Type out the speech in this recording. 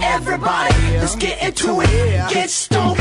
Everybody, let's get into it. Get stoned.